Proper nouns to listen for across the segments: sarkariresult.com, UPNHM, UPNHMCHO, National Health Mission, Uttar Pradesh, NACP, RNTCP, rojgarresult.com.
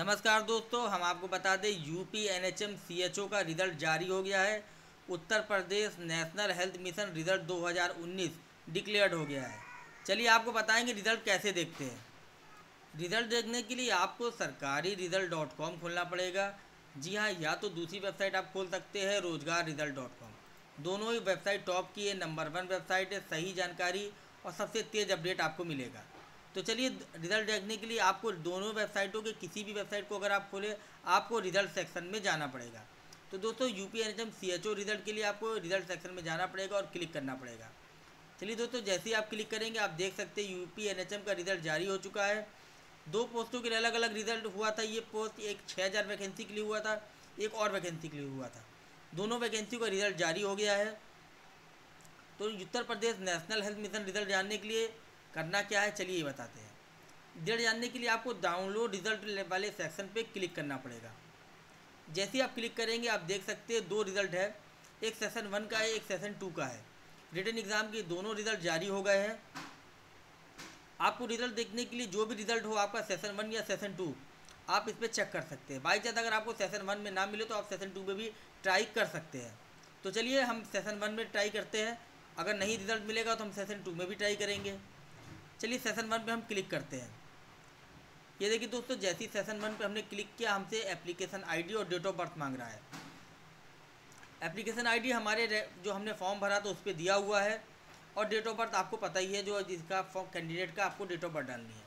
नमस्कार दोस्तों, हम आपको बता दें UPNHMCHO का रिज़ल्ट जारी हो गया है। Uttar Pradesh national health mission result 2019 declared हो गया है। चलिए आपको बताएंगे रिज़ल्ट कैसे देखते हैं। रिज़ल्ट देखने के लिए आपको सरकारी रिज़ल्ट .com खोलना पड़ेगा। जी हाँ, या तो दूसरी वेबसाइट आप खोल सकते हैं, रोजगार रिज़ल्ट .com। दोनों ही वेबसाइट टॉप की है, नंबर 1 वेबसाइट है। सही जानकारी और सबसे तेज़ अपडेट आपको मिलेगा। तो चलिए रिज़ल्ट देखने के लिए आपको दोनों वेबसाइटों के किसी भी वेबसाइट को अगर आप खोलें, आपको रिज़ल्ट सेक्शन में जाना पड़ेगा। तो दोस्तों UPNHMCHO रिज़ल्ट के लिए आपको रिज़ल्ट सेक्शन में जाना पड़ेगा और क्लिक करना पड़ेगा। चलिए दोस्तों, जैसे ही आप क्लिक करेंगे आप देख सकते हैं UPNHM का रिज़ल्ट जारी हो चुका है। 2 पोस्टों के लिए अलग अलग रिज़ल्ट हुआ था। ये पोस्ट एक 6000 वैकेंसी के लिए हुआ था, एक और वैकेंसी के लिए हुआ था। दोनों वैकेंसी का रिज़ल्ट जारी हो गया है। तो Uttar Pradesh national health mission result जानने के लिए करना क्या है, चलिए बताते हैं। रिजल्ट जानने के लिए आपको डाउनलोड रिज़ल्ट वाले सेक्शन पे क्लिक करना पड़ेगा। जैसे ही आप क्लिक करेंगे आप देख सकते हैं 2 रिज़ल्ट है, एक सेशन 1 का है, एक सेशन 2 का है। रिटन एग्ज़ाम के दोनों रिज़ल्ट जारी हो गए हैं। आपको रिज़ल्ट देखने के लिए जो भी रिज़ल्ट हो आपका, सेशन 1 या सेशन 2, आप इस पर चेक कर सकते हैं। बाई चांस अगर आपको सेशन 1 में ना मिले तो आप सेशन 2 में भी ट्राई कर सकते हैं। तो चलिए हम सेशन 1 में ट्राई करते हैं, अगर नहीं रिज़ल्ट मिलेगा तो हम सेशन 2 में भी ट्राई करेंगे। चलिए सेशन 1 पे हम क्लिक करते हैं। ये देखिए दोस्तों, जैसे ही सेशन 1 पे हमने क्लिक किया हमसे एप्लीकेशन आईडी और डेट ऑफ बर्थ मांग रहा है। एप्लीकेशन आईडी हमारे जो हमने फॉर्म भरा था उस पर दिया हुआ है, और डेट ऑफ बर्थ आपको पता ही है, जो जिसका फॉर्म कैंडिडेट का आपको डेट ऑफ बर्थ डालनी है।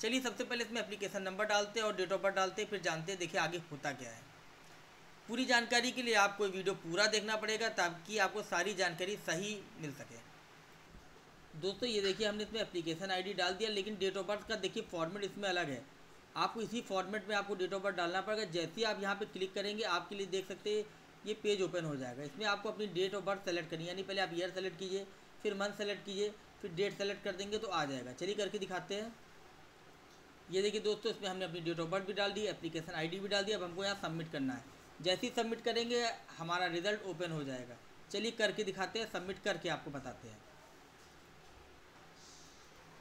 चलिए सबसे पहले इसमें एप्लीकेशन नंबर डालते हैं और डेट ऑफ बर्थ डालते हैं, फिर जानते हैं देखिए आगे होता क्या है। पूरी जानकारी के लिए आपको वीडियो पूरा देखना पड़ेगा ताकि आपको सारी जानकारी सही मिल सके। दोस्तों ये देखिए हमने इसमें एप्लीकेशन आईडी डाल दिया, लेकिन डेट ऑफ बर्थ का देखिए फॉर्मेट इसमें अलग है। आपको इसी फॉर्मेट में आपको डेट ऑफ बर्थ डालना पड़ेगा। जैसे ही आप यहाँ पे क्लिक करेंगे आपके लिए देख सकते हैं ये पेज ओपन हो जाएगा। इसमें आपको अपनी डेट ऑफ बर्थ सेलेक्ट करनी है, यानी पहले आप ईयर सेलेक्ट कीजिए, फिर मंथ सेलेक्ट कीजिए, फिर डेट सेलेक्ट कर देंगे तो आ जाएगा। चलिए करके दिखाते हैं। ये देखिए दोस्तों, इसमें हमने अपनी डेट ऑफ बर्थ भी डाल दी, एप्लीकेशन आईडी भी डाल दी। अब हमको यहाँ सबमिट करना है। जैसे ही सबमिट करेंगे हमारा रिज़ल्ट ओपन हो जाएगा। चलिए करके दिखाते हैं, सबमिट करके आपको बताते हैं।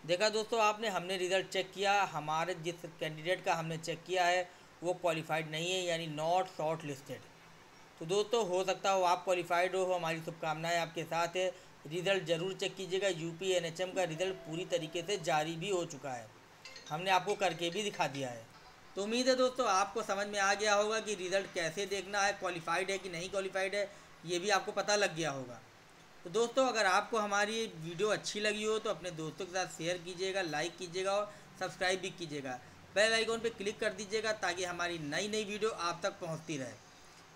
देखा दोस्तों आपने, हमने रिज़ल्ट चेक किया, हमारे जिस कैंडिडेट का हमने चेक किया है वो क्वालिफाइड नहीं है, यानी नॉट शॉर्ट लिस्टेड। तो दोस्तों हो सकता हो आप क्वालिफाइड हो, हमारी शुभकामनाएं आपके साथ है। रिज़ल्ट ज़रूर चेक कीजिएगा। UPNHM का रिज़ल्ट पूरी तरीके से जारी भी हो चुका है, हमने आपको करके भी दिखा दिया है। तो उम्मीद है दोस्तों आपको समझ में आ गया होगा कि रिज़ल्ट कैसे देखना है, क्वालिफाइड है कि नहीं क्वालिफाइड है, ये भी आपको पता लग गया होगा। तो दोस्तों अगर आपको हमारी वीडियो अच्छी लगी हो तो अपने दोस्तों के साथ शेयर कीजिएगा, लाइक कीजिएगा और सब्सक्राइब भी कीजिएगा। बेल आइकॉन पर क्लिक कर दीजिएगा ताकि हमारी नई नई वीडियो आप तक पहुंचती रहे।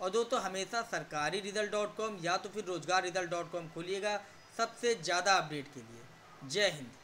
और दोस्तों हमेशा सरकारी रिज़ल्ट .com या तो फिर रोजगार रिज़ल्ट .com खोलिएगा सबसे ज़्यादा अपडेट के लिए। जय हिंद।